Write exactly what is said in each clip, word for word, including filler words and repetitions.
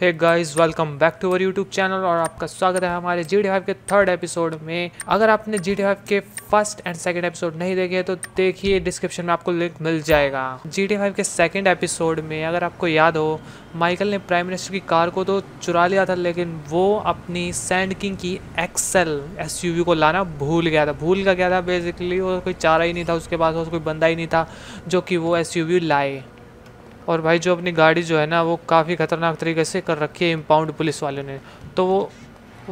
Hey guys welcome back to our YouTube channel और आपका स्वागत है हमारे जी टी ए फाइव के थर्ड एपिसोड में। अगर आपने जी टी ए फाइव के फर्स्ट एंड सेकंड एपिसोड नहीं देखे तो देखिए, डिस्क्रिप्शन में आपको लिंक मिल जाएगा। जी टी ए फाइव के सेकंड एपिसोड में अगर आपको याद हो, माइकल ने प्राइम मिनिस्टर की कार को तो चुरा लिया था, लेकिन वो अपनी सैंड किंग की एक्सेल एसयूवी को लाना भूल गया था। भूल का गया था बेसिकली, और कोई चारा ही नहीं था उसके पास, और कोई बंदा ही नहीं था जो कि वो एसयूवी लाए। और भाई जो अपनी गाड़ी जो है ना, वो काफ़ी ख़तरनाक तरीके से कर रखी है इम्पाउंड पुलिस वालों ने, तो वो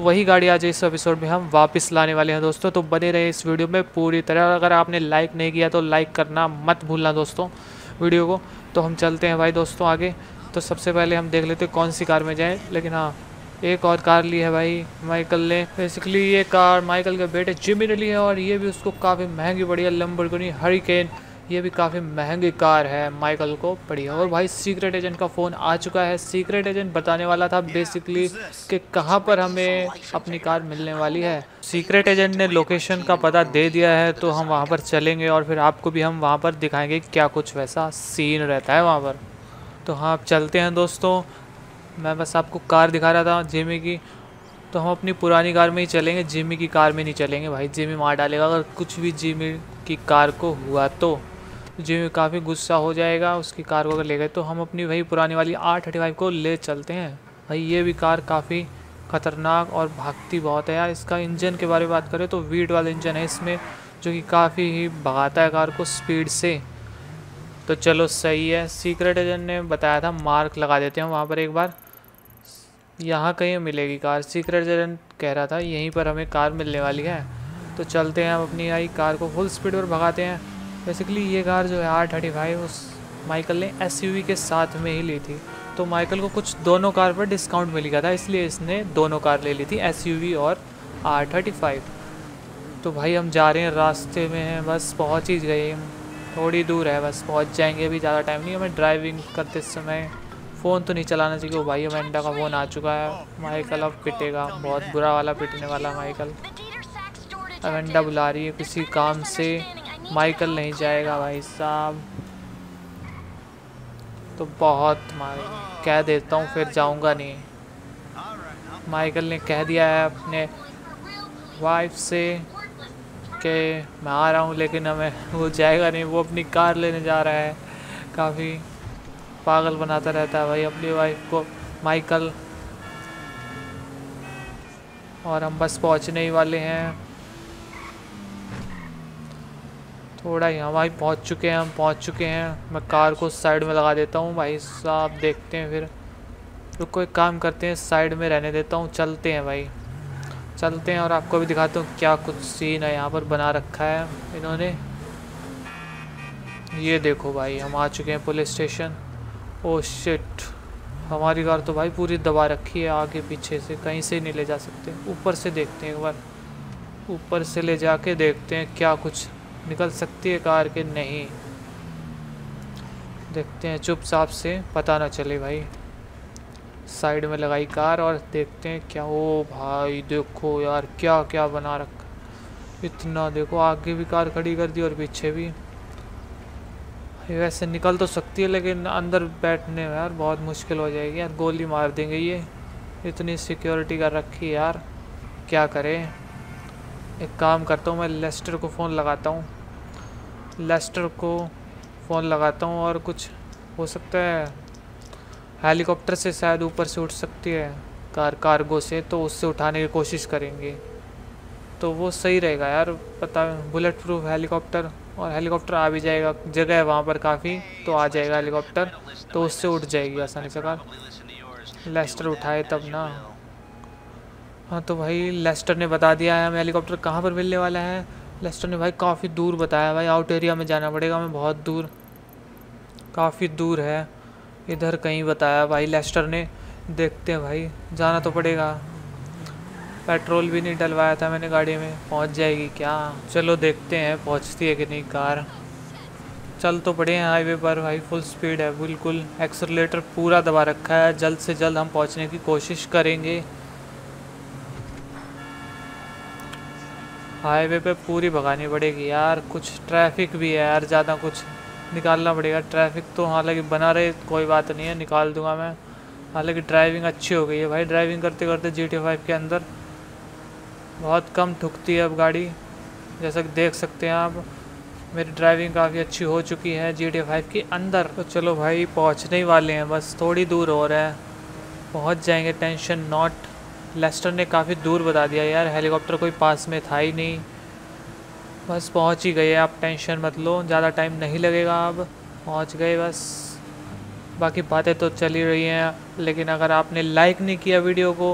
वही गाड़ी आज इस एपिसोड में हम वापस लाने वाले हैं दोस्तों। तो बने रहे इस वीडियो में पूरी तरह। अगर आपने लाइक नहीं किया तो लाइक करना मत भूलना दोस्तों वीडियो को। तो हम चलते हैं भाई दोस्तों आगे। तो सबसे पहले हम देख लेते हैं कौन सी कार में जाएँ। लेकिन हाँ, एक और कार ली है भाई माइकल ने। बेसिकली ये कार माइकल के बेटे जिमी ने ली है, और ये भी उसको काफ़ी महंगी पड़ी है, लैम्बोर्गिनी हरिकेन। ये भी काफ़ी महंगी कार है, माइकल को पड़ी है। और भाई सीक्रेट एजेंट का फ़ोन आ चुका है। सीक्रेट एजेंट बताने वाला था बेसिकली कि कहाँ पर हमें अपनी कार मिलने वाली है। सीक्रेट एजेंट ने लोकेशन का पता दे दिया है, तो हम वहाँ पर चलेंगे और फिर आपको भी हम वहाँ पर दिखाएंगे क्या कुछ वैसा सीन रहता है वहाँ पर। तो हाँ, आप चलते हैं दोस्तों। मैं बस आपको कार दिखा रहा था जिमी की, तो हम अपनी पुरानी कार में ही चलेंगे, जिमी की कार में नहीं चलेंगे भाई। जिमी मार डालेगा अगर कुछ भी जिमी की कार को हुआ तो। जिमी काफ़ी गुस्सा हो जाएगा उसकी कार को अगर ले गए तो। हम अपनी वही पुरानी वाली आर थर्टी फाइव को ले चलते हैं भाई। ये भी कार काफ़ी ख़तरनाक और भागती बहुत है यार। इसका इंजन के बारे में बात करें तो वीट वाला इंजन है इसमें, जो कि काफ़ी ही भगाता है कार को स्पीड से। तो चलो सही है, सीक्रेट एजेंट ने बताया था। मार्क लगा देते हैं वहाँ पर एक बार। यहाँ कहीं मिलेगी कार, सीक्रेट एजेंट कह रहा था यहीं पर हमें कार मिलने वाली है। तो चलते हैं, हम अपनी आई कार को फुल स्पीड पर भगाते हैं। बेसिकली ये कार जो है आर थर्टी फाइव, उस माइकल ने एसयूवी के साथ में ही ली थी, तो माइकल को कुछ दोनों कार पर डिस्काउंट मिल गया था, इसलिए इसने दोनों कार ले ली थी, एसयूवी और आर थर्टी फाइव। तो भाई हम जा रहे हैं, रास्ते में हैं बस, पहुंच ही गए, थोड़ी दूर है बस, पहुंच जाएंगे, अभी ज़्यादा टाइम नहीं। हमें ड्राइविंग करते समय फ़ोन तो नहीं चलाना चाहिए। वो भाई अमेंडा का फ़ोन आ चुका है। माइकल अब पिटेगा, बहुत बुरा वाला पिटने वाला माइकल। अमेंडा बुला रही है किसी काम से, माइकल नहीं जाएगा भाई साहब, तो बहुत मार कह देता हूँ फिर जाऊँगा नहीं। माइकल ने कह दिया है अपने वाइफ से कि मैं आ रहा हूँ, लेकिन हमें वो जाएगा नहीं, वो अपनी कार लेने जा रहा है। काफ़ी पागल बनाता रहता है भाई अपनी वाइफ को माइकल। और हम बस पहुँचने ही वाले हैं, थोड़ा ही हमारी पहुंच चुके हैं हम पहुंच चुके हैं। मैं कार को साइड में लगा देता हूं भाई साहब, देखते हैं फिर। तो कोई काम करते हैं, साइड में रहने देता हूं। चलते हैं भाई, चलते हैं और आपको भी दिखाता हूं क्या कुछ सीन है यहां पर बना रखा है इन्होंने। ये देखो भाई, हम आ चुके हैं पुलिस स्टेशन। ओ शिट, हमारी कार तो भाई पूरी दबा रखी है, आगे पीछे से कहीं से नहीं ले जा सकते। ऊपर से देखते हैं एक बार, ऊपर से ले जा के देखते हैं क्या कुछ निकल सकती है कार के। नहीं, देखते हैं चुप साप से, पता ना चले भाई। साइड में लगाई कार और देखते हैं क्या। ओ भाई देखो यार क्या क्या बना रखा इतना, देखो आगे भी कार खड़ी कर दी और पीछे भी। वैसे निकल तो सकती है, लेकिन अंदर बैठने में यार बहुत मुश्किल हो जाएगी यार, गोली मार देंगे ये। इतनी सिक्योरिटी कर रखी है यार, क्या करें। एक काम करता हूँ मैं, लेस्टर को फ़ोन लगाता हूँ लेस्टर को फ़ोन लगाता हूँ और कुछ हो सकता है हेलीकॉप्टर से शायद ऊपर से उठ सकती है कार, कार्गो से, तो उससे उठाने की कोशिश करेंगे तो वो सही रहेगा यार। पता, बुलेट प्रूफ हेलीकॉप्टर, और हेलीकॉप्टर आ भी जाएगा, जगह है वहाँ पर काफ़ी, तो आ जाएगा हेलीकॉप्टर, तो उससे उठ जाएगी आसानी से कार। लेस्टर उठाए तब ना। हाँ तो भाई लेस्टर ने बता दिया है हमें हेलीकॉप्टर कहाँ पर मिलने वाला है। लेस्टर ने भाई काफ़ी दूर बताया भाई, आउट एरिया में जाना पड़ेगा हमें, बहुत दूर, काफ़ी दूर है, इधर कहीं बताया भाई लेस्टर ने। देखते हैं भाई, जाना तो पड़ेगा। पेट्रोल भी नहीं डलवाया था मैंने गाड़ी में, पहुँच जाएगी क्या। चलो देखते हैं पहुँचती है कि नहीं कार। चल तो पड़े हैं हाईवे पर भाई, फुल स्पीड है बिल्कुल, एक्सेलरेटर पूरा दबा रखा है। जल्द से जल्द हम पहुँचने की कोशिश करेंगे। हाईवे पे पूरी भगानी पड़ेगी यार, कुछ ट्रैफिक भी है यार, ज़्यादा कुछ निकालना पड़ेगा। ट्रैफिक तो हालांकि बना रहे, कोई बात नहीं है, निकाल दूंगा मैं। हालांकि ड्राइविंग अच्छी हो गई है भाई। ड्राइविंग करते करते जी टी ए फाइव के अंदर बहुत कम ठुकती है अब गाड़ी, जैसा कि देख सकते हैं आप। मेरी ड्राइविंग काफ़ी अच्छी हो चुकी है जी टी ए फाइव के अंदर। तो चलो भाई पहुंचने ही वाले हैं, बस थोड़ी दूर हो रहा है, पहुंच जाएंगे, टेंशन नॉट। लेस्टर ने काफ़ी दूर बता दिया यार, हेलीकॉप्टर कोई पास में था ही नहीं। बस पहुंच ही गए, आप टेंशन मत लो, ज़्यादा टाइम नहीं लगेगा, अब पहुंच गए बस। बाकी बातें तो चल ही रही हैं, लेकिन अगर आपने लाइक नहीं किया वीडियो को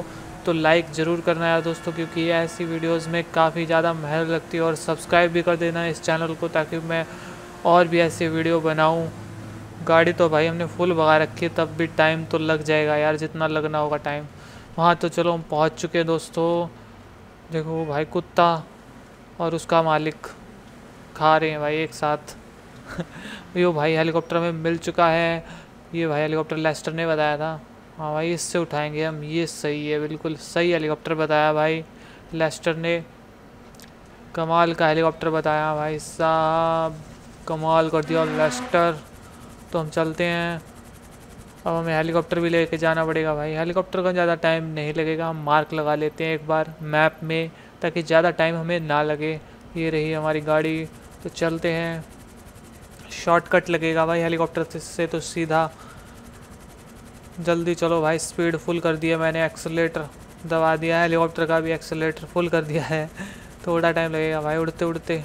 तो लाइक ज़रूर करना है दोस्तों, क्योंकि ऐसी वीडियोस में काफ़ी ज़्यादा मेहनत लगती है। और सब्सक्राइब भी कर देना इस चैनल को, ताकि मैं और भी ऐसे वीडियो बनाऊं। गाड़ी तो भाई हमने फुल भगा रखी है, तब भी टाइम तो लग जाएगा यार, जितना लगना होगा टाइम वहाँ। तो चलो हम पहुँच चुके हैं दोस्तों। देखो भाई कुत्ता और उसका मालिक खा रहे हैं भाई एक साथ। यो भाई हेलीकॉप्टर हमें मिल चुका है, ये भाई हेलीकॉप्टर लेस्टर ने बताया था। हाँ भाई इससे उठाएंगे हम, ये सही है, बिल्कुल सही हेलीकॉप्टर बताया भाई लेस्टर ने। कमाल का हेलीकॉप्टर बताया भाई साहब, कमाल कर दिया लेस्टर। तो हम चलते हैं, अब हमें हेलीकॉप्टर भी लेके जाना पड़ेगा भाई। हेलीकॉप्टर का ज़्यादा टाइम नहीं लगेगा, हम मार्क लगा लेते हैं एक बार मैप में, ताकि ज़्यादा टाइम हमें ना लगे। ये रही हमारी गाड़ी, तो चलते हैं। शॉर्टकट लगेगा भाई हेलीकॉप्टर से, तो सीधा जल्दी चलो भाई। स्पीड फुल कर दिया मैंने, एक्सेलेरेटर दबा दिया है, हेलीकॉप्टर का भी एक्सेलेरेटर फुल कर दिया है। थोड़ा टाइम लगेगा भाई उड़ते उड़ते,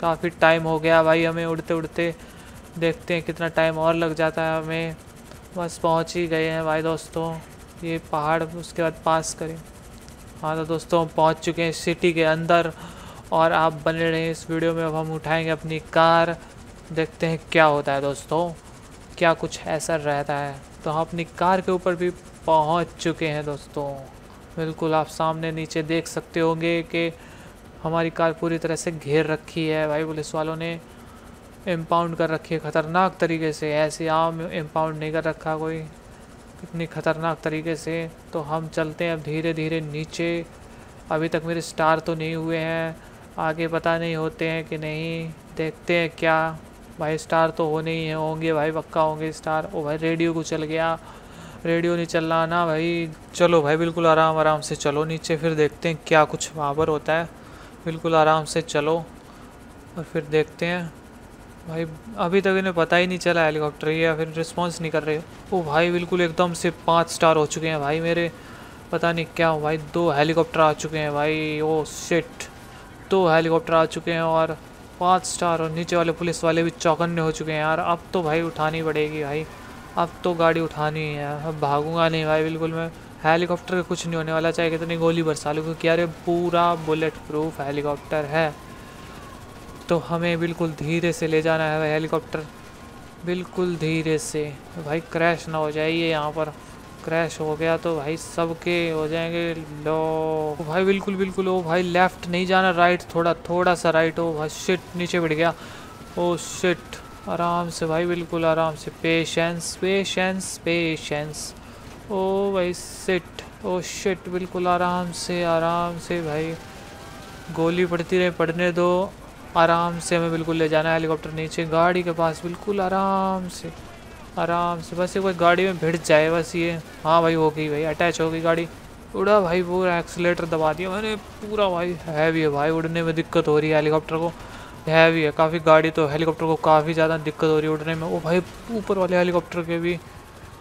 काफ़ी टाइम हो गया भाई हमें उड़ते उड़ते। देखते हैं कितना टाइम और लग जाता है हमें। बस पहुंच ही गए हैं भाई दोस्तों, ये पहाड़ उसके बाद पास करें। हाँ तो दोस्तों पहुँच चुके हैं सिटी के अंदर, और आप बने रहें इस वीडियो में। अब हम उठाएँगे अपनी कार, देखते हैं क्या होता है दोस्तों, क्या कुछ ऐसा रहता है। तो हम अपनी कार के ऊपर भी पहुंच चुके हैं दोस्तों। बिल्कुल आप सामने नीचे देख सकते होंगे कि हमारी कार पूरी तरह से घेर रखी है भाई, पुलिस वालों ने इम्पाउंड कर रखी है ख़तरनाक तरीके से। ऐसे आम इम्पाउंड नहीं कर रखा कोई, इतनी ख़तरनाक तरीके से। तो हम चलते हैं अब धीरे धीरे नीचे। अभी तक मेरे स्टार तो नहीं हुए हैं, आगे पता नहीं होते हैं कि नहीं, देखते हैं क्या भाई। स्टार तो होने ही होंगे भाई, पक्का होंगे स्टार। ओ भाई रेडियो को चल गया, रेडियो नहीं चल रहा ना भाई। चलो भाई बिल्कुल आराम आराम से चलो नीचे, फिर देखते हैं क्या कुछ वहाँ पर होता है। बिल्कुल आराम से चलो और फिर देखते हैं भाई। अभी तक इन्हें पता ही नहीं चला हेलीकॉप्टर, या फिर रिस्पॉन्स नहीं कर रहे। ओ भाई बिल्कुल एकदम से पाँच स्टार हो चुके हैं भाई मेरे, पता नहीं क्या हो भाई। दो हेलीकॉप्टर आ चुके हैं भाई, ओ शिट, दो हेलीकॉप्टर आ चुके हैं और पाँच स्टार। और नीचे वाले पुलिस वाले भी चौकन्ने हो चुके हैं यार। अब तो भाई उठानी पड़ेगी भाई, अब तो गाड़ी उठानी है, अब भागूंगा नहीं भाई बिल्कुल मैं। हेलीकॉप्टर कुछ नहीं होने वाला, चाहे कितनी गोली बरसा लूँ, क्योंकि यार पूरा बुलेट प्रूफ हेलीकॉप्टर है। तो हमें बिल्कुल धीरे से ले जाना है भाई हेलीकॉप्टर, बिल्कुल धीरे से भाई, क्रैश ना हो जाइए। यहाँ पर क्रैश हो गया तो भाई सबके हो जाएंगे लो भाई। बिल्कुल बिल्कुल, ओ भाई लेफ़्ट नहीं जाना, राइट, थोड़ा थोड़ा सा राइट। ओ भाई शिट नीचे बैठ गया, ओ शिट। आराम से भाई, बिल्कुल आराम से, पेशेंस पेशेंस पेशेंस। ओ भाई शिट, ओ शिट, बिल्कुल आराम से आराम से भाई, गोली पड़ती रहे, पड़ने दो। आराम से हमें बिल्कुल ले जाना है हेलीकॉप्टर नीचे, गाड़ी के पास, बिल्कुल आराम से आराम से। बस ये कोई गाड़ी में भिड़ जाए बस ये। हाँ भाई हो गई भाई, अटैच हो गई गाड़ी। उड़ा भाई, पूरा एक्सीटर दबा दिया मैंने पूरा भाई। हैवी है भाई, उड़ने में दिक्कत हो रही है हेलीकॉप्टर को, हैवी है काफ़ी गाड़ी, तो हेलीकॉप्टर को काफ़ी ज़्यादा दिक्कत हो रही है उड़ने में। वो भाई ऊपर वाले हेलीकॉप्टर के भी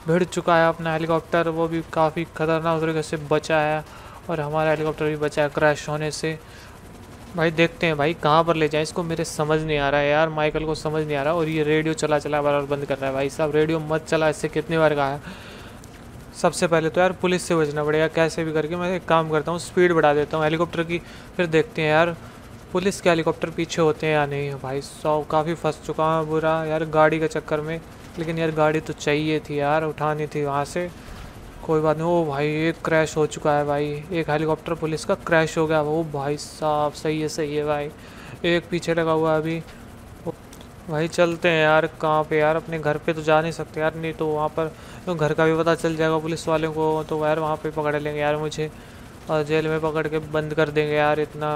भिड़ चुका है अपना हेलीकॉप्टर, वो भी काफ़ी ख़तरनाक तरीके से बचा है, और हमारा हेलीकॉप्टर भी बचा है क्रैश होने से। भाई देखते हैं भाई कहाँ पर ले जाए इसको, मेरे समझ नहीं आ रहा है यार, माइकल को समझ नहीं आ रहा। और ये रेडियो चला चला बार-बार बंद कर रहा है भाई साहब, रेडियो मत चला, इससे कितनी बार कहा है। सबसे पहले तो यार पुलिस से बचना पड़ेगा कैसे भी करके। मैं एक काम करता हूँ, स्पीड बढ़ा देता हूँ हेलीकॉप्टर की, फिर देखते हैं यार पुलिस के हेलीकॉप्टर पीछे होते हैं या नहीं। भाई सौ काफ़ी फंस चुका हूँ बुरा यार गाड़ी के चक्कर में, लेकिन यार गाड़ी तो चाहिए थी यार, उठानी थी वहाँ से, कोई बात नहीं। ओ भाई एक क्रैश हो चुका है भाई, एक हेलीकॉप्टर पुलिस का क्रैश हो गया। वो भाई साहब सही है सही है भाई, एक पीछे लगा हुआ है अभी। भाई चलते हैं यार कहाँ पे यार, अपने घर पे तो जा नहीं सकते यार, नहीं तो वहाँ पर तो घर का भी पता चल जाएगा पुलिस वालों को, तो यार वहाँ पे पकड़ लेंगे यार मुझे, और जेल में पकड़ के बंद कर देंगे यार। इतना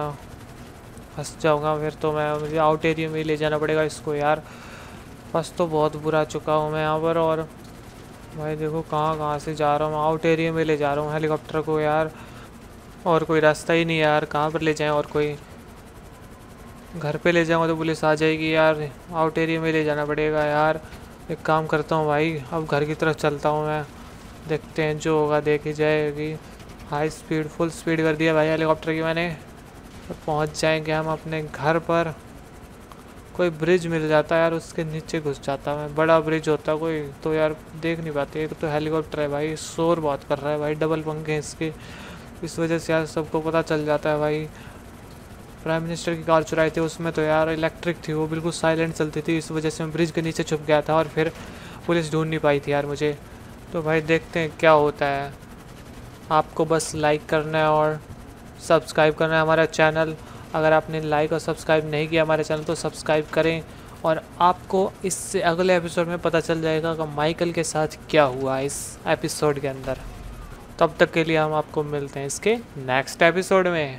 फंस जाऊँगा फिर तो मैं, मुझे आउट एरिया में ले जाना पड़ेगा इसको यार। फंस तो बहुत बुरा चुका हूँ मैं यहाँ पर, और भाई देखो कहाँ कहाँ से जा रहा हूँ, आउट एरिया में ले जा रहा हूँ हेलीकॉप्टर को यार। और कोई रास्ता ही नहीं यार, कहाँ पर ले जाएं, और कोई घर पे ले जाऊँगा तो पुलिस आ जाएगी यार, आउट एरिया में ले जाना पड़ेगा यार। एक काम करता हूँ भाई, अब घर की तरफ चलता हूँ मैं, देखते हैं जो होगा देखी जाएगी। हाई स्पीड, फुल स्पीड कर दिया भाई हेलीकॉप्टर की मैंने, तो पहुँच जाएंगे हम अपने घर पर। कोई ब्रिज मिल जाता है यार, उसके नीचे घुस जाता मैं, बड़ा ब्रिज होता कोई तो यार देख नहीं पाते। एक तो हेलीकॉप्टर है भाई, शोर बहुत कर रहा है भाई, डबल पंखे हैं इसके, इस वजह से यार सबको पता चल जाता है भाई। प्राइम मिनिस्टर की कार चुराई थी, उसमें तो यार इलेक्ट्रिक थी वो, बिल्कुल साइलेंट चलती थी, इस वजह से मैं ब्रिज के नीचे छुप गया था और फिर पुलिस ढूंढ नहीं पाई थी यार मुझे। तो भाई देखते हैं क्या होता है। आपको बस लाइक करना है और सब्सक्राइब करना है हमारा चैनल। अगर आपने लाइक और सब्सक्राइब नहीं किया हमारे चैनल तो सब्सक्राइब करें, और आपको इससे अगले एपिसोड में पता चल जाएगा कि माइकल के साथ क्या हुआ इस एपिसोड के अंदर। तब तक के लिए हम आपको मिलते हैं इसके नेक्स्ट एपिसोड में।